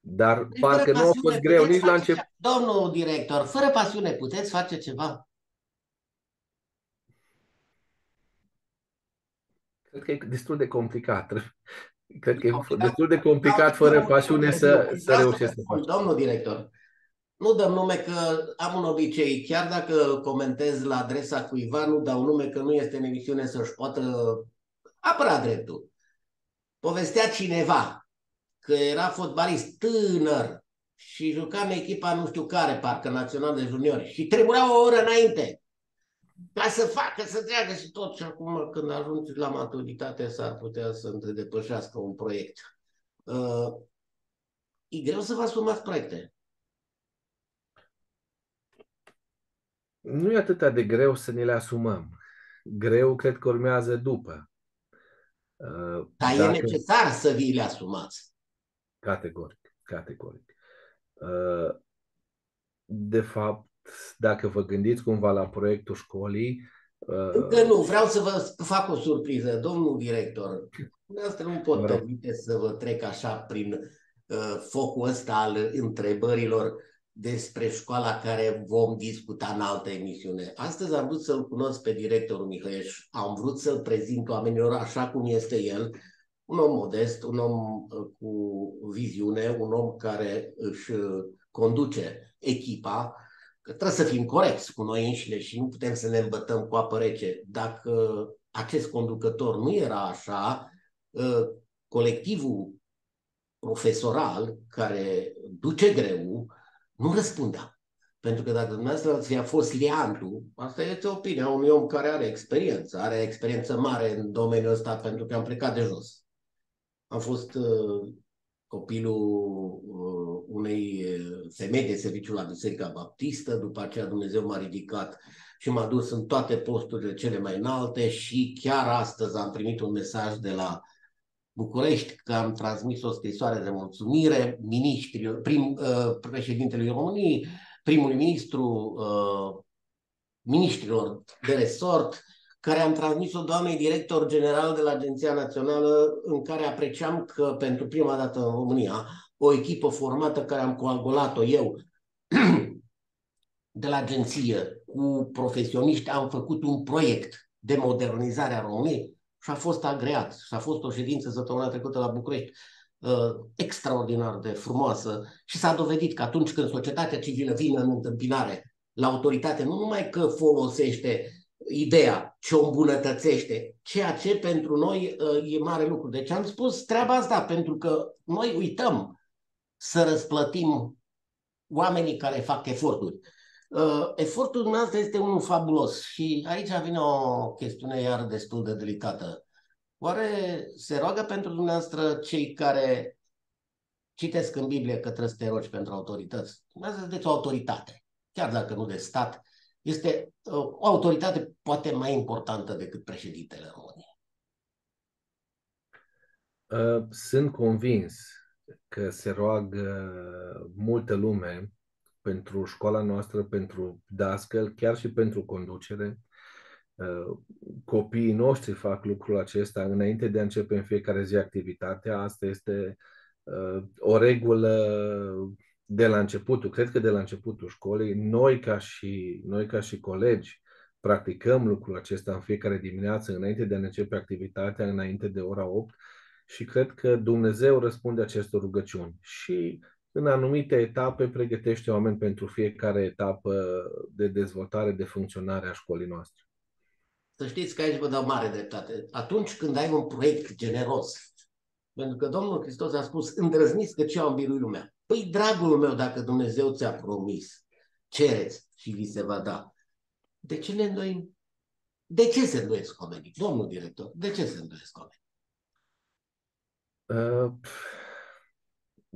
Dar deci, parcă nu a fost greu nici la început. Domnul director, fără pasiune puteți face ceva? Cred că e destul de complicat. Cred că e destul de complicat fără pasiune să, să reușești să faci. Domnul director, nu dăm nume că am un obicei. Chiar dacă comentez la adresa cuiva, nu dau nume că nu este în emisiune să-și poată apăra dreptul. Povestea cineva că era fotbalist tânăr și juca în echipa nu știu care, parcă național de juniori, și trebuia o oră înainte ca să facă, să treacă și tot. Și acum când ajungi la maturitate s-ar putea să te depășească un proiect. Uh, e greu să vă asumați proiecte. Nu e atât de greu să ne le asumăm. Greu cred că urmează după. Dar dacă... e necesar să vi le asumați. Categoric, categoric. De fapt, dacă vă gândiți cumva la proiectul școlii... Încă nu, vreau să vă fac o surpriză, domnul director. Dumneavoastră nu pot vreau. permite să vă trec așa prin focul ăsta al întrebărilor despre școala care vom discuta în altă emisiune. Astăzi am vrut să-l cunosc pe directorul Mihăieș, am vrut să-l prezint oamenilor așa cum este el, un om modest, un om cu viziune, un om care își conduce echipa, că trebuie să fim corecți cu noi înșine și nu putem să ne îmbătăm cu apă rece. Dacă acest conducător nu era așa, colectivul profesoral care duce greu nu răspundea. Pentru că dacă dumneavoastră ați fi fost liantul, asta este opinia unui om care are experiență, are experiență mare în domeniul ăsta pentru că am plecat de jos. Am fost uh, copilul uh, unei femei de serviciu la Biserica Baptistă, după aceea Dumnezeu m-a ridicat și m-a dus în toate posturile cele mai înalte și chiar astăzi am primit un mesaj de la București, că am transmis o scrisoare de mulțumire ministrilor, prim, uh, președintelui României, primului ministru, uh, ministrilor de resort, care am transmis-o doamnei director general de la Agenția Națională, în care apreciam că pentru prima dată în România o echipă formată care am coagulat-o eu de la agenție cu profesioniști am făcut un proiect de modernizare a României. Și a fost agreat. Și a fost o ședință săptămâna trecută la București uh, extraordinar de frumoasă și s-a dovedit că atunci când societatea civilă vine în întâmpinare la autoritate, nu numai că folosește ideea, ci o îmbunătățește, ceea ce pentru noi uh, e mare lucru. Deci am spus treaba asta pentru că noi uităm să răsplătim oamenii care fac eforturi. Efortul dumneavoastră este unul fabulos și aici vine o chestiune iar destul de delicată. Oare se roagă pentru dumneavoastră cei care citesc în Biblie că trebuie să te rogi pentru autorități? Dumneavoastră sunteți o autoritate, chiar dacă nu de stat. Este o autoritate poate mai importantă decât președintele României. Sunt convins că se roagă multă lume pentru școala noastră, pentru dascăl, chiar și pentru conducere. Copiii noștri fac lucrul acesta înainte de a începe în fiecare zi activitatea. Asta este o regulă de la începutul, cred că de la începutul școlii. Noi ca și, noi ca și colegi practicăm lucrul acesta în fiecare dimineață, înainte de a începe activitatea, înainte de ora opt. Și cred că Dumnezeu răspunde acestor rugăciuni și în anumite etape pregătește oameni pentru fiecare etapă de dezvoltare, de funcționare a școlii noastre. Să știți că aici vă dau mare dreptate. Atunci când ai un proiect generos, pentru că Domnul Hristos a spus, îndrăzniți că ce am birui lumea. Păi, dragul meu, dacă Dumnezeu ți-a promis, cereți și vi se va da. De ce ne îndoim? De ce se îndoiesc oamenii? Domnul director, de ce se îndoiesc oamenii? Uh,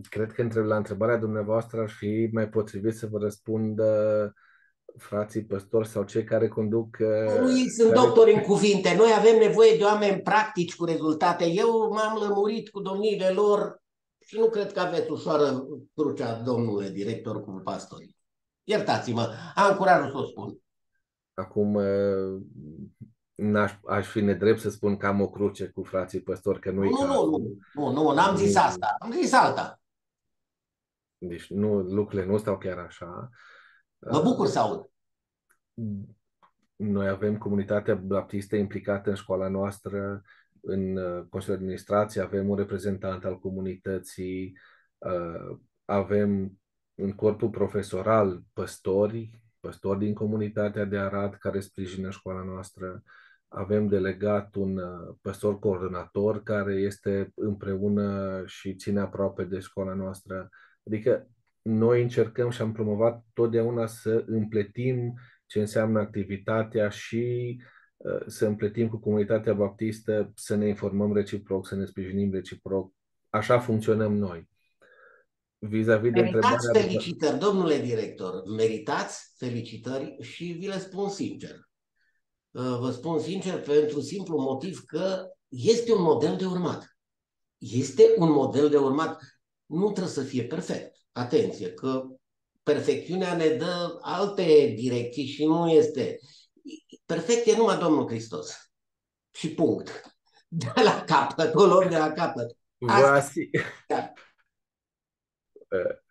cred că la întrebarea dumneavoastră ar fi mai potrivit să vă răspundă frații păstori sau cei care conduc... Nu, ei sunt care... doctori în cuvinte. Noi avem nevoie de oameni practici cu rezultate. Eu m-am lămurit cu domniile lor și nu cred că aveți ușoară crucea, domnule director, cu pastorii. Iertați-mă, am curajul să o spun. Acum... Uh... N-aș, aș fi nedrept să spun că am o cruce cu frații păstori, că nu, nu, ca... nu, nu, nu, n-am zis asta, am zis alta. Deci nu, lucrurile nu stau chiar așa. Mă bucur să aud. Noi avem comunitatea baptistă implicată în școala noastră, în Consiliul de Administrație, avem un reprezentant al comunității, avem în corpul profesoral păstori, păstori din comunitatea de Arad care sprijină școala noastră. Avem delegat un păstor coordonator care este împreună și ține aproape de școala noastră. Adică noi încercăm și am promovat totdeauna să împletim ce înseamnă activitatea și să împletim cu comunitatea baptistă, să ne informăm reciproc, să ne sprijinim reciproc. Așa funcționăm noi. Vis-a-vis de meritați felicitări, domnule director, meritați felicitări și vi le spun sincer. Vă spun sincer pentru simplu motiv că este un model de urmat. Este un model de urmat. Nu trebuie să fie perfect. Atenție, că perfecțiunea ne dă alte direcții și nu este. Perfect e numai Domnul Hristos. Și punct. De la capăt, o luăm de la capăt. Asta...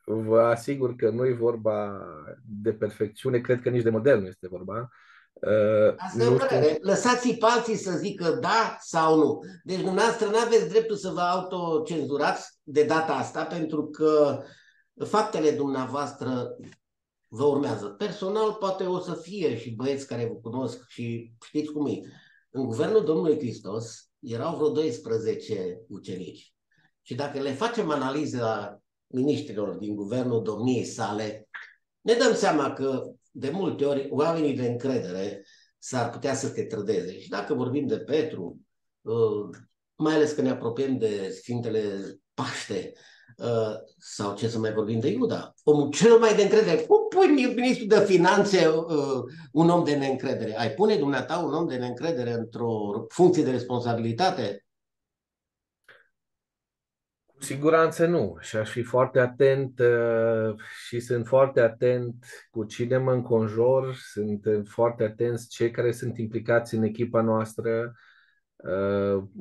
Vă asigur că nu e vorba de perfecțiune, cred că nici de model nu este vorba. Asta e o părere. Lăsați-i pe alții să zică da sau nu. Deci dumneavoastră nu aveți dreptul să vă autocenzurați de data asta, pentru că faptele dumneavoastră vă urmează. Personal, poate o să fie și băieți care vă cunosc și știți cum e. În guvernul Domnului Hristos erau vreo doisprezece ucenici. Și dacă le facem analiza miniștrilor din guvernul domniei sale, ne dăm seama că de multe ori oamenii de încredere s-ar putea să te trădeze. Și dacă vorbim de Petru, mai ales că ne apropiem de Sfintele Paște, sau ce să mai vorbim de Iuda, omul cel mai de încredere, cum pui ministrul de finanțe un om de neîncredere? Ai pune dumneata un om de neîncredere într-o funcție de responsabilitate? Cu siguranță nu, și aș fi foarte atent și sunt foarte atent cu cine mă înconjor, sunt foarte atenți cei care sunt implicați în echipa noastră,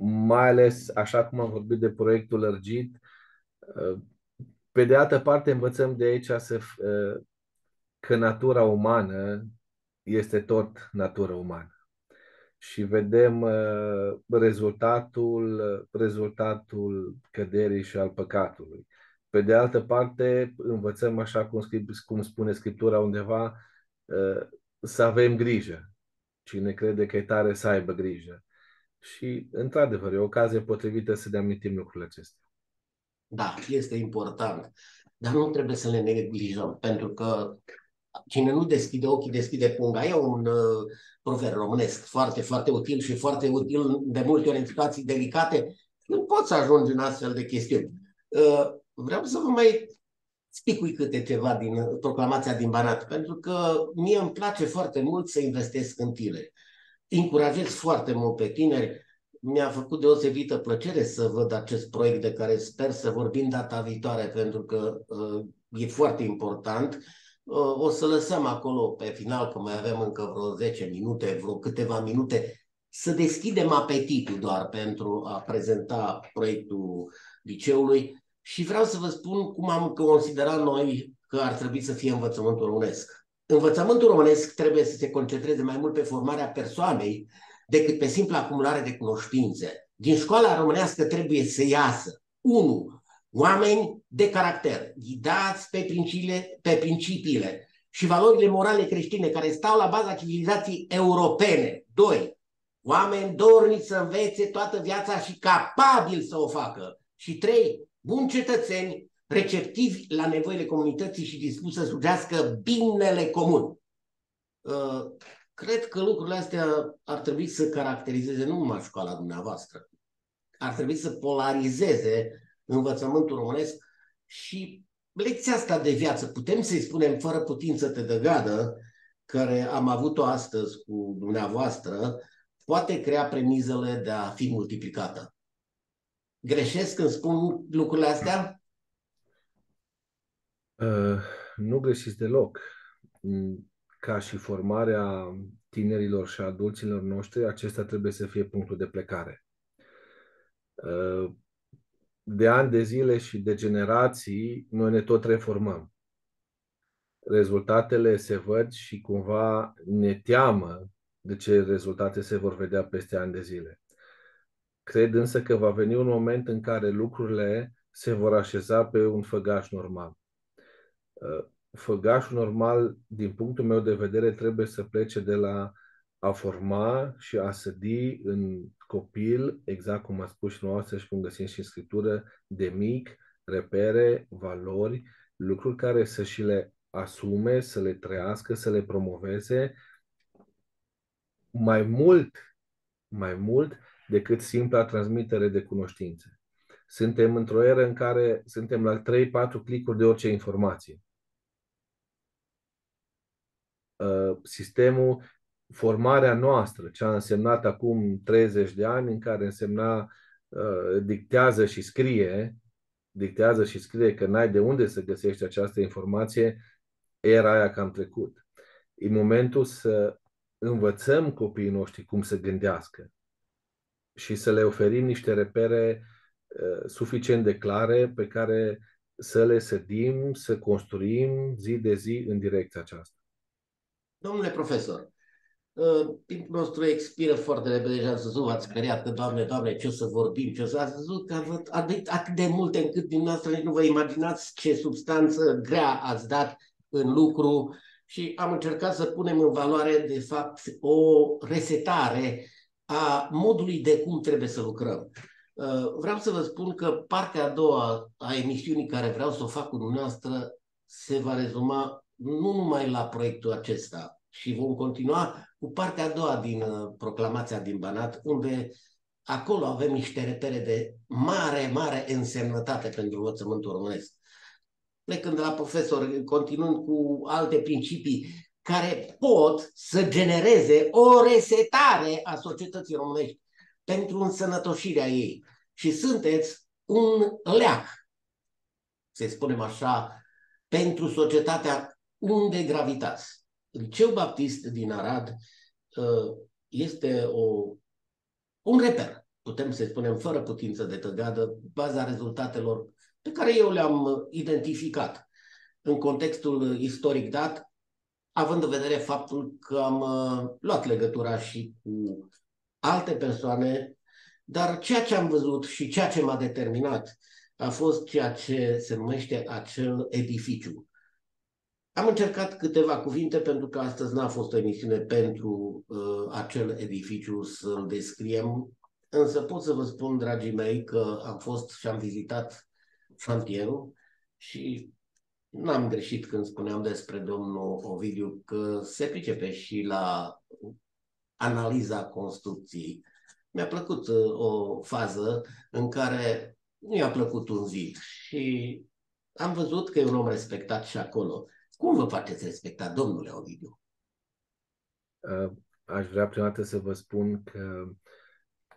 mai ales așa cum am vorbit de proiectul lărgit. Pe de altă parte învățăm de aici să, că natura umană este tot natură umană. Și vedem uh, rezultatul, rezultatul căderii și al păcatului. Pe de altă parte, învățăm, așa cum, cum spune Scriptura undeva, uh, să avem grijă. Cine crede că e tare să aibă grijă. Și, într-adevăr, e o ocazie potrivită să ne amintim lucrurile acestea. Da, este important, dar nu trebuie să le neglijăm, pentru că cine nu deschide ochii, deschide punga. E un uh, proverb românesc foarte, foarte util și foarte util de multe ori în situații delicate. Nu poți să ajungi în astfel de chestiuni. Uh, vreau să vă mai spicui câte ceva din Proclamația din Banat, pentru că mie îmi place foarte mult să investesc în tineri. Încurajez foarte mult pe tineri. Mi-a făcut deosebită plăcere să văd acest proiect de care sper să vorbim data viitoare, pentru că uh, e foarte important. O să lăsăm acolo pe final, că mai avem încă vreo zece minute, vreo câteva minute, să deschidem apetitul doar pentru a prezenta proiectul liceului și vreau să vă spun cum am considerat noi că ar trebui să fie învățământul românesc. Învățământul românesc trebuie să se concentreze mai mult pe formarea persoanei decât pe simpla acumulare de cunoștințe. Din școala românească trebuie să iasă, unu, oameni de caracter, ghidați pe principiile, pe principiile și valorile morale creștine care stau la baza civilizației europene. doi. Oameni dorniți să învețe toată viața și capabili să o facă. Și trei. Buni cetățeni, receptivi la nevoile comunității și dispuși să slujească binele comun. Cred că lucrurile astea ar trebui să caracterizeze nu numai școala dumneavoastră, ar trebui să polarizeze învățământul românesc și lecția asta de viață, putem să-i spunem fără putință te dă gadă, care am avut-o astăzi cu dumneavoastră, poate crea premizele de a fi multiplicată. Greșesc când spun lucrurile astea? Uh, nu greșiți deloc. Ca și formarea tinerilor și adulților noștri, acesta trebuie să fie punctul de plecare. Uh, De ani de zile și de generații, noi ne tot reformăm. Rezultatele se văd și cumva ne teamă de ce rezultate se vor vedea peste ani de zile. Cred însă că va veni un moment în care lucrurile se vor așeza pe un făgaș normal. Făgașul normal, din punctul meu de vedere, trebuie să plece de la a forma și a sădi în copil, exact cum a spus și noastră și cum găsim și în Scriptură, de mic, repere, valori, lucruri care să și le asume, să le trăiască, să le promoveze mai mult, mai mult decât simpla transmitere de cunoștințe. Suntem într-o eră în care suntem la trei patru clicuri de orice informație. Sistemul Formarea noastră, ce a însemnat acum treizeci de ani, în care însemna uh, dictează și scrie, dictează și scrie că n-ai de unde să găsești această informație, era aia cam trecut. E momentul să învățăm copiii noștri cum să gândească și să le oferim niște repere uh, suficient de clare pe care să le sădim, să construim zi de zi în direcția aceasta. Domnule profesor, timpul nostru expiră foarte repede și ați văzut, ați speriat că, Doamne, Doamne, ce o să vorbim, ce o să... Ați văzut că ați dat atât de multe încât dumneavoastră nici nu vă imaginați ce substanță grea ați dat în lucru și am încercat să punem în valoare, de fapt, o resetare a modului de cum trebuie să lucrăm. Vreau să vă spun că partea a doua a emisiunii care vreau să o fac cu dumneavoastră se va rezuma nu numai la proiectul acesta, și vom continua cu partea a doua din Proclamația din Banat, unde acolo avem niște repere de mare, mare însemnătate pentru învățământul românesc. Plecând de la profesor, continuând cu alte principii care pot să genereze o resetare a societății românești pentru însănătoșirea ei. Și sunteți un leac, să spunem așa, pentru societatea unde gravitați. Liceul Baptist din Arad este o, un reper, putem să spunem, fără putință de tăgadă, baza rezultatelor pe care eu le-am identificat în contextul istoric dat, având în vedere faptul că am luat legătura și cu alte persoane, dar ceea ce am văzut și ceea ce m-a determinat a fost ceea ce se numește acel edificiu. Am încercat câteva cuvinte pentru că astăzi n-a fost o emisiune pentru uh, acel edificiu să-l descriem, însă pot să vă spun, dragii mei, că am fost și am vizitat șantierul și n-am greșit când spuneam despre domnul Ovidiu că se pricepe și la analiza construcției. Mi-a plăcut o fază în care nu i-a plăcut un zid și am văzut că e un om respectat și acolo. Cum vă faceți respectat, domnule Ovidiu? Aș vrea prima dată să vă spun că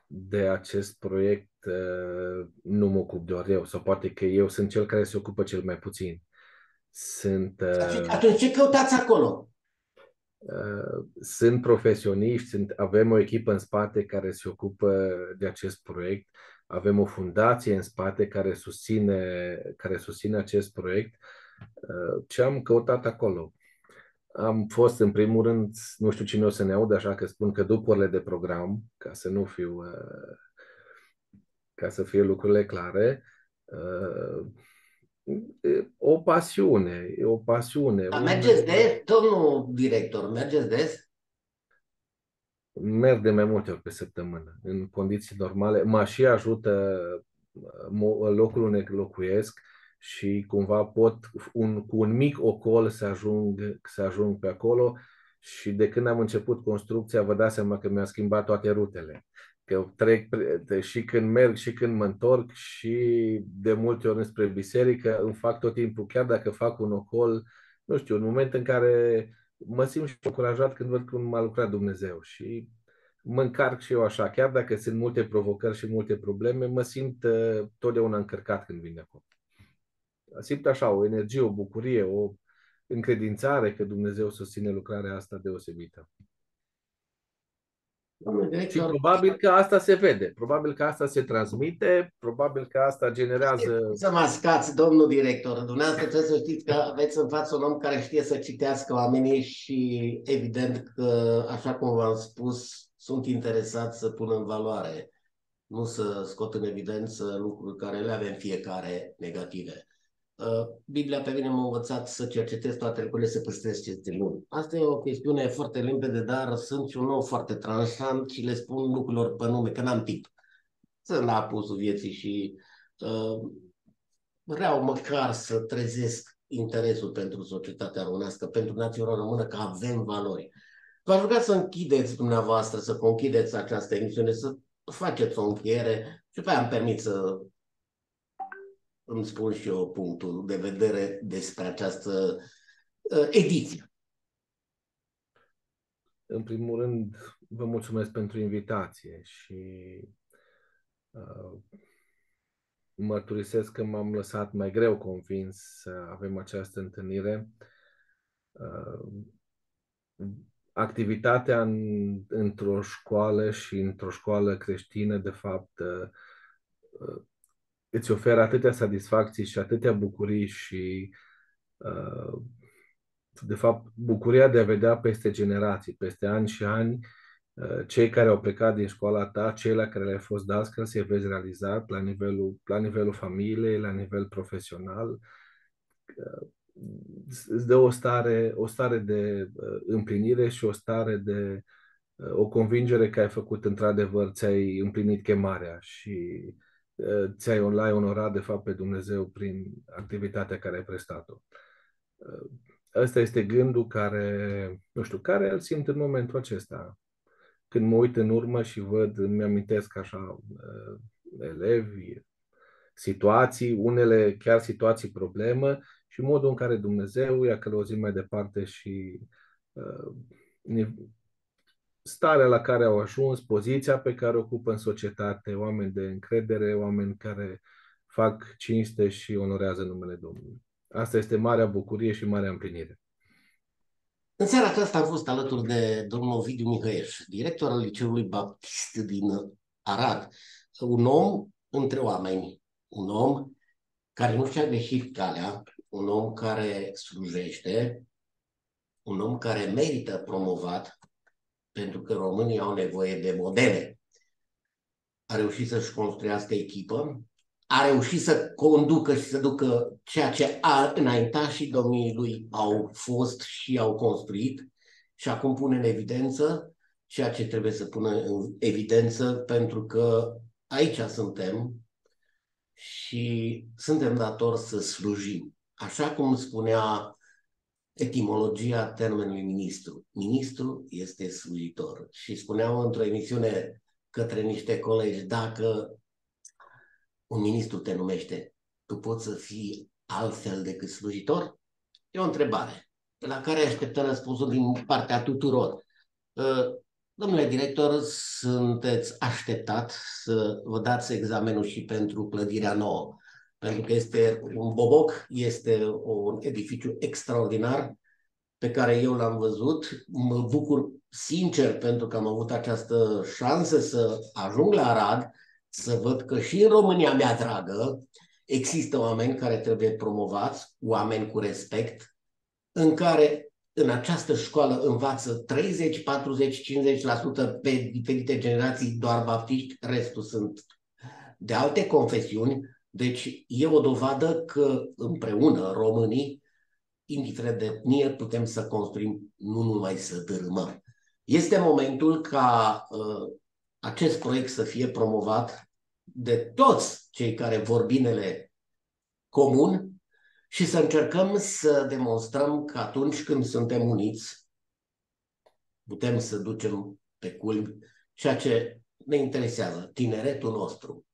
de acest proiect nu mă ocup doar eu, sau poate că eu sunt cel care se ocupă cel mai puțin. Sunt, Atunci ce căutați acolo? Sunt profesioniști, sunt, avem o echipă în spate care se ocupă de acest proiect, avem o fundație în spate care susține, care susține acest proiect. Ce am căutat acolo? Am fost, în primul rând, nu știu cine o să ne audă, așa că spun că dupurile de program, ca să nu fiu, ca să fie lucrurile clare, o pasiune, o pasiune. Dar mergeți des, domnul director, mergeți des? Merg de mai multe ori pe săptămână, în condiții normale. Mă și ajută locul unde locuiesc și cumva pot un, cu un mic ocol să ajung, să ajung pe acolo și de când am început construcția vă dați seama că mi-am schimbat toate rutele. Că trec și când merg și când mă întorc și de multe ori înspre biserică îmi fac tot timpul, chiar dacă fac un ocol, nu știu, un moment în care mă simt și încurajat când văd cum m-a lucrat Dumnezeu și mă încarc și eu așa, chiar dacă sunt multe provocări și multe probleme, mă simt uh, totdeauna încărcat când vin de acolo. Simt așa o energie, o bucurie, o încredințare că Dumnezeu susține lucrarea asta deosebită. Și probabil că asta se vede, probabil că asta se transmite, probabil că asta generează... Să mă ascați, domnul director, dumneavoastră trebuie să știți că aveți în față un om care știe să citească oamenii și evident că, așa cum v-am spus, sunt interesat să pună în valoare, nu să scot în evidență lucruri care le avem fiecare negative. Biblia pe mine m-a învățat să cercetez toate lucrurile, să păstrez chestii lungi. Asta e o chestiune foarte limpede, dar sunt și un om foarte tranșant și le spun lucrurilor pe nume, că n-am tip. Sunt la apusul vieții și uh, vreau măcar să trezesc interesul pentru societatea românească, pentru națiunea română, că avem valori. V-aș ruga să închideți dumneavoastră, să conchideți această emisiune, să faceți o încheiere și pe aia îmi permit să... îmi spun și eu punctul de vedere despre această uh, ediție. În primul rând, vă mulțumesc pentru invitație și uh, mărturisesc că m-am lăsat mai greu convins să avem această întâlnire. Uh, activitatea în, într-o școală și într-o școală creștină, de fapt, uh, uh, îți oferă atâtea satisfacții și atâtea bucurii și, de fapt, bucuria de a vedea peste generații, peste ani și ani, cei care au plecat din școala ta, cei la care le-ai fost dați, când se vezi realizat la nivelul, la nivelul familiei, la nivel profesional, îți dă o stare, o stare de împlinire și o stare de o convingere că ai făcut într-adevăr, ți-ai împlinit chemarea și ți-ai onorat, de fapt, pe Dumnezeu prin activitatea care ai prestat-o. Ăsta este gândul care, nu știu, care îl simt în momentul acesta. Când mă uit în urmă și văd, îmi amintesc așa, elevi, situații, unele chiar situații problemă și modul în care Dumnezeu i-a călăuzit mai departe și uh, starea la care au ajuns, poziția pe care o ocupă în societate, oameni de încredere, oameni care fac cinste și onorează numele Domnului. Asta este marea bucurie și marea împlinire. În seara aceasta am fost alături de domnul Ovidiu Mihăieș, director al Liceului Baptist din Arad. Un om între oameni, un om care nu și-a greșit calea, un om care slujește, un om care merită promovat, pentru că românii au nevoie de modele. A reușit să-și construiască echipă, a reușit să conducă și să ducă ceea ce a înaintat și domnii lui au fost și au construit și acum pune în evidență ceea ce trebuie să pună în evidență, pentru că aici suntem și suntem datori să slujim. Așa cum spunea etimologia termenului ministru. Ministru este slujitor. Și spuneam într-o emisiune către niște colegi, dacă un ministru te numește, tu poți să fii altfel decât slujitor? E o întrebare la care așteptăm răspunsul din partea tuturor. Domnule director, sunteți așteptat să vă dați examenul și pentru clădirea nouă, pentru că este un boboc, este un edificiu extraordinar pe care eu l-am văzut. Mă bucur sincer pentru că am avut această șansă să ajung la Arad, să văd că și în România mea dragă există oameni care trebuie promovați, oameni cu respect, în care în această școală învață treizeci, patruzeci, cincizeci la sută pe diferite generații doar baptiști, restul sunt de alte confesiuni. Deci e o dovadă că împreună românii, indiferent de etnie, putem să construim, nu numai să dărâmăm. Este momentul ca uh, acest proiect să fie promovat de toți cei care vor binele comun și să încercăm să demonstrăm că atunci când suntem uniți, putem să ducem pe culmi ceea ce ne interesează, tineretul nostru,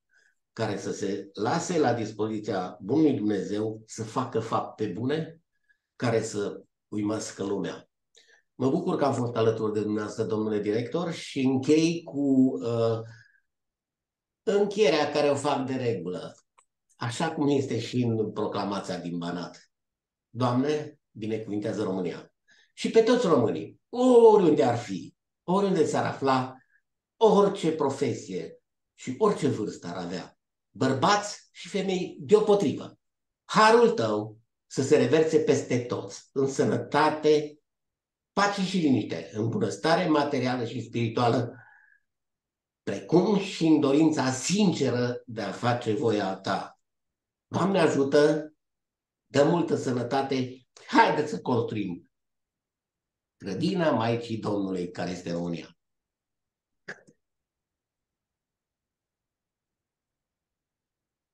care să se lase la dispoziția bunului Dumnezeu să facă fapte bune care să uimească lumea. Mă bucur că am fost alături de dumneavoastră, domnule director, și închei cu uh, încheierea care o fac de regulă, așa cum este și în Proclamația din Banat. Doamne, binecuvintează România! Și pe toți românii, oriunde ar fi, oriunde s-ar afla, orice profesie și orice vârstă ar avea, bărbați și femei deopotrivă, harul tău să se reverse peste toți, în sănătate, pace și liniște, în bunăstare materială și spirituală, precum și în dorința sinceră de a face voia ta. Doamne ajută, dă multă sănătate, haideți să construim grădina Maicii Domnului care este România.